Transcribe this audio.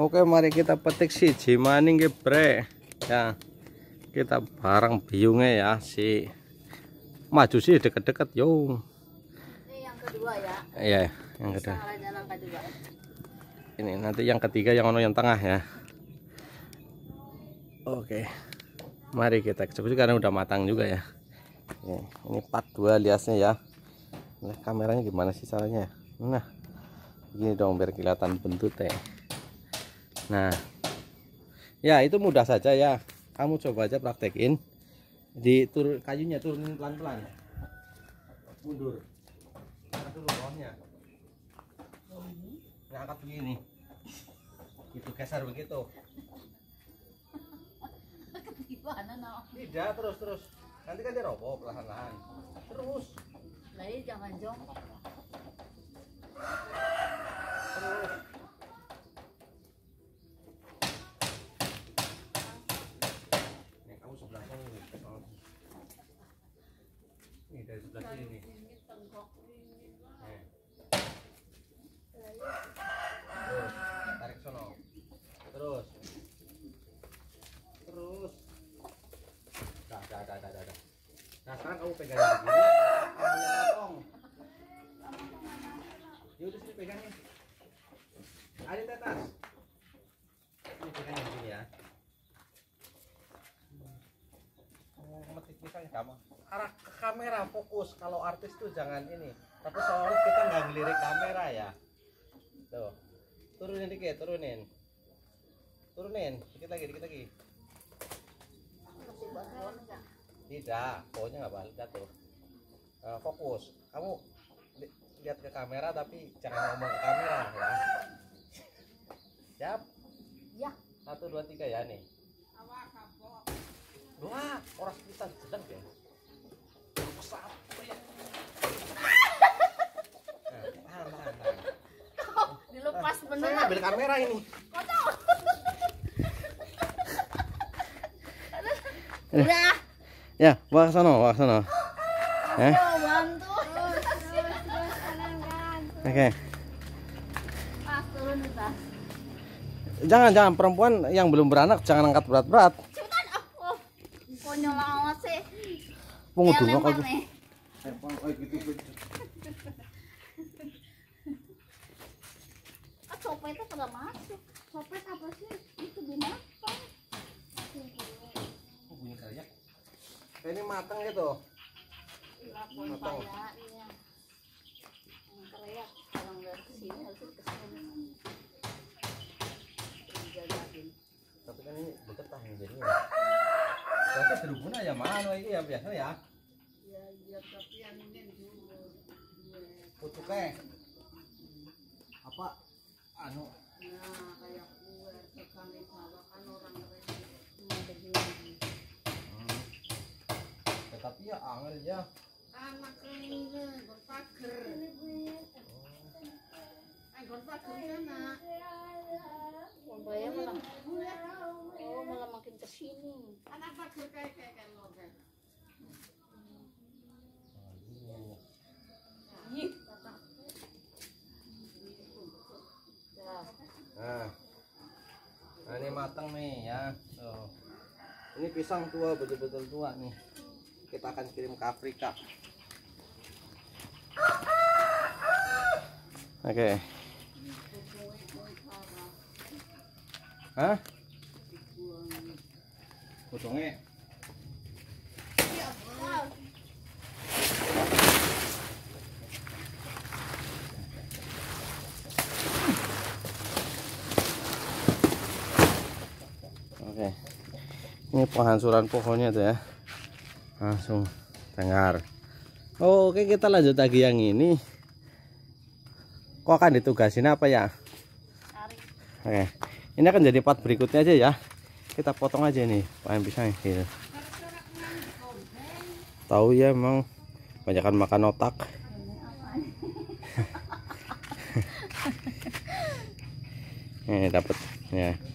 Oke, mari kita petik si jimaning ke bre ya, kita bareng biungnya ya, si maju sih deket-deket yo. Ini yang kedua ya. Iya, yang kedua. Ini nanti yang ketiga yang ono yang tengah ya. Oke, mari kita coba karena udah matang juga ya. Ini part 2 liasnya ya. Nah, kameranya gimana sih caranya? Nah, gini dong biar kelihatan bentuknya. Nah, ya itu mudah saja ya. Kamu coba aja praktekin. Di kayunya turunin pelan-pelan ya. Mundur. Angkat dulu bawahnya. Nah, angkat begini. Itu geser begitu. Tidak, terus. Nanti kan dia roboh perlahan-lahan. Terus. Lagi jangan jongkok. Terus. Nih kamu sebelah sana nih. Nih dari sebelah sini nih. Terus tarik sono. Terus. Dah. Nah sekarang kamu pegang begini. Yaudah sini pegangin. Ada di atas. Ini pegangin begini ya. Metik pisangnya kamu. Arah ke kamera fokus. Kalau artis tuh jangan ini. Tapi soalnya kita nggak ngelirik kamera ya. Tuh. Turunin dikit, turunin. Dikit lagi. Tidak, pokoknya nggak balik jatuh. Fokus. Kamu lihat ke kamera tapi jangan ngomong ke kamera ya. Siap? Ya. 1, 2, 3 ya nih. Wah, orang kita sedang ya. Nah. Dilepas beneran. Saya ambil kamera ini. Kocok. Udah. Ya, bawa sana. Bantu. Oke. Pas turun tas. Jangan perempuan yang belum beranak jangan angkat berat-berat. Cuman aku konyol amat sih. Pengudungnya kok. Ah, copetnya pada masuk. Copet apa sih? Itu binatang. Kok bunyi kayak? Ini mateng gitu. Mateng. Teriak kalau nggak kesini harus kesini dijagain. Tapi kan ini berketah nih jadinya. Tapi terhubung aja mana ini ya biasa ya. Ya dia tapi yang ini dulu. Putuknya apa? Anu. Nah kayak gue tukang bawa kan orang begini. Tapi ya angel ya. Anak ini berpager. Malah makin kesini. Anak pager kayak logek. Nah, ini matang nih ya. Tuh. Ini pisang tua, betul-betul tua nih. Kita akan kirim ke Afrika. Oke. Hah? Potongnya. Oke. Ini penghancuran pohonnya tuh ya. Langsung dengar. Oke, kita lanjut lagi yang ini. Kok akan ditugasin apa ya? Oke. Ini akan jadi part berikutnya aja ya. Kita potong aja nih, paling pisang gitu. Tahu ya emang banyakan makan otak. Ini dapat ya.